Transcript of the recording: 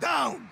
Down!